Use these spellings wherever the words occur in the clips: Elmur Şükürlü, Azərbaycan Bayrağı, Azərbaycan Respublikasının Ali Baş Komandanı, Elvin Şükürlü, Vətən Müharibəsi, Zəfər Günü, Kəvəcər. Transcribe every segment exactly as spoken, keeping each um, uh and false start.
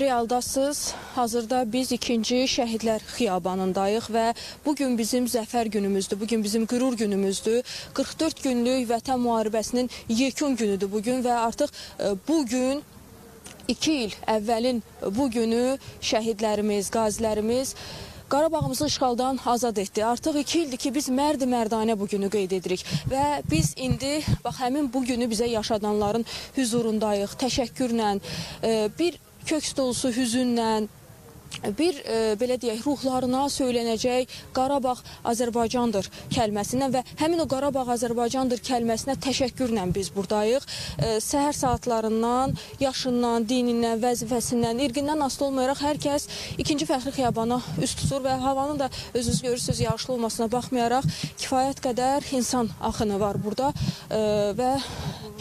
Realdasız, hazırda biz ikinci şəhidlər xiyabanındayıq və bugün bizim zəfər günümüzdür, bugün bizim qürur günümüzdür. qırx dörd günlük Vətən Müharibəsinin yekun günüdür bugün və artıq bugün iki il əvvəlin bugünü şəhidlərimiz, qazilərimiz Qarabağımızı işğaldan azad etdi. Artıq iki ildir ki, biz mərd-i mərdanə bu günü qeyd edirik. Və biz indi, bax, həmin bu günü bizə yaşadanların huzurundayıq, təşəkkürlə, bir köks dolusu hüzünlə, bir e, belə deyək, ruhlarına söylənəcək Qarabağ Azərbaycandır kəlməsindən və həmin o Qarabağ Azərbaycandır kəlməsinə təşəkkürlə biz buradayıq. E, səhər saatlarından, yaşından, dinindən, vəzifəsindən, irqindən asılı olmayaraq hər kəs ikinci fəxri xiyabana üst tutur və havanın da özünüz görürsünüz yağışlı olmasına baxmayaraq kifayət qədər insan axını var burada e, və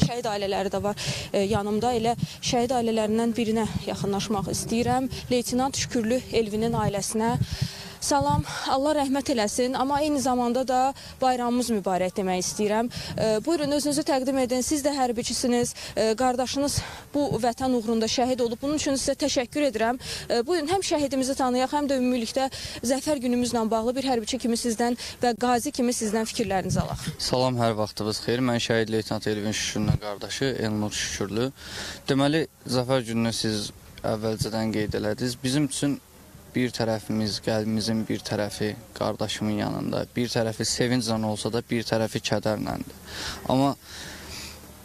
şəhid ailələri də var e, yanımda. Elə şəhid ailələrindən birinə yaxınlaşmaq istəyirəm. Leytenant Şükür Elvinin ailəsinə salam, Allah rəhmət eləsin, amma eyni zamanda da bayramımız mübarək demək istəyirəm. E, buyurun, özünüzü təqdim edin, siz də hərbiçisiniz, e, qardaşınız bu vətən uğrunda şəhid olub, bunun üçün sizə təşəkkür edirəm. E, buyurun, həm şəhidimizi tanıyaq, həm də ümumilikdə zəfər günümüzlə bağlı bir hərbiçi kimi sizdən və qazi kimi sizdən fikirlərinizi alaq. Salam, hər vaxtınız xeyir, mən şəhid Leytenant Elvin Şükürlünün qardaşı Elmur Şükürlü. Deməli, zəfər gününü siz əvvəlcədən qeyd elədiniz. Bizim üçün bir tərəfimiz, qəlbimizin bir tərəfi qardaşımın yanında, bir tərəfi sevinclə olsa da, bir tərəfi kədərləndir. Amma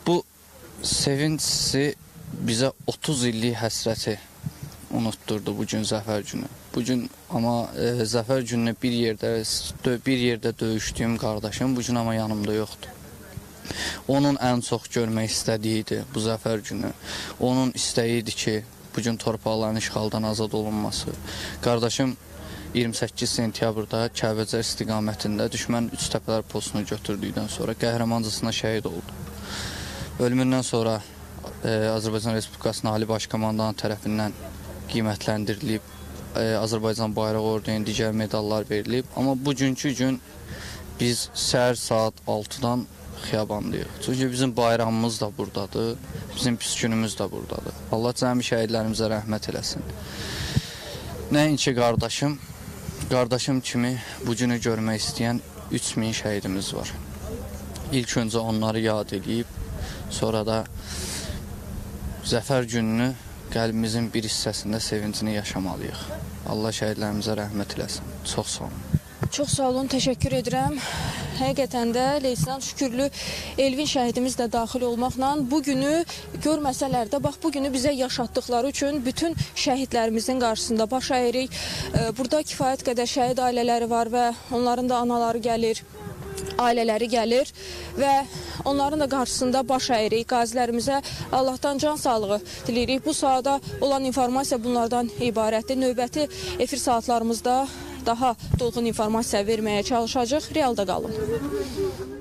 bu sevinci bizə otuz illik həsrəti unutdurdu bu gün zəfər günü. Bu gün amma e, zəfər gününü bir yerdə bir yerdə döyüşdüyüm qardaşım bu gün amma yanımda yoxdur. Onun ən çox görmək istədiyi idi bu zəfər günü. Onun istəyi idi ki, bugün torpaqların işğaldan azad olunması. Qardaşım iyirmi səkkiz sentyabrda Kəvəcər istiqamətində düşmənin üç təpələr postunu götürdükdən sonra qəhrəmancasına şəhid oldu. Ölümündən sonra e, Azərbaycan Respublikasının Ali Baş Komandanı tərəfindən qiymətləndirilib, e, Azərbaycan Bayrağı ordeni, digər medallar verilib. Amma bugünkü gün biz səhər saat altıdan xiyabandayıq. Çünki bizim bayramımız da buradadır, bizim püskünümüz də buradadır. Allah cəmi şəhidlərimizə rəhmət eləsin. Nəinki qardaşım, qardaşım kimi bu günü görmək istəyən üç min şəhidimiz var. İlk öncə onları yad edib, sonra da zəfər gününü qəlbimizin bir hissəsində sevincini yaşamalıyıq. Allah şəhidlərimizə rəhmət eləsin. Çox sağ olun. Çox sağ olun, təşəkkür edirəm. Həqiqətən də Leytenant Şükürlü Elvin şəhidimiz də daxil olmaqla bu günü görməsələr də, bax, bu günü bizə yaşatdıqları üçün bütün şəhidlərimizin qarşısında baş əyirik. Burada kifayət qədər şəhid ailələri var və onların da anaları gəlir, ailələri gəlir və onların da qarşısında baş əyirik. Qazilərimizə Allahdan can sağlığı dilirik. Bu sahada olan informasiya bunlardan ibarətdir. Növbəti efir saatlarımızda daha dolğun informasiya verməyə çalışacağıq. Realda qalın.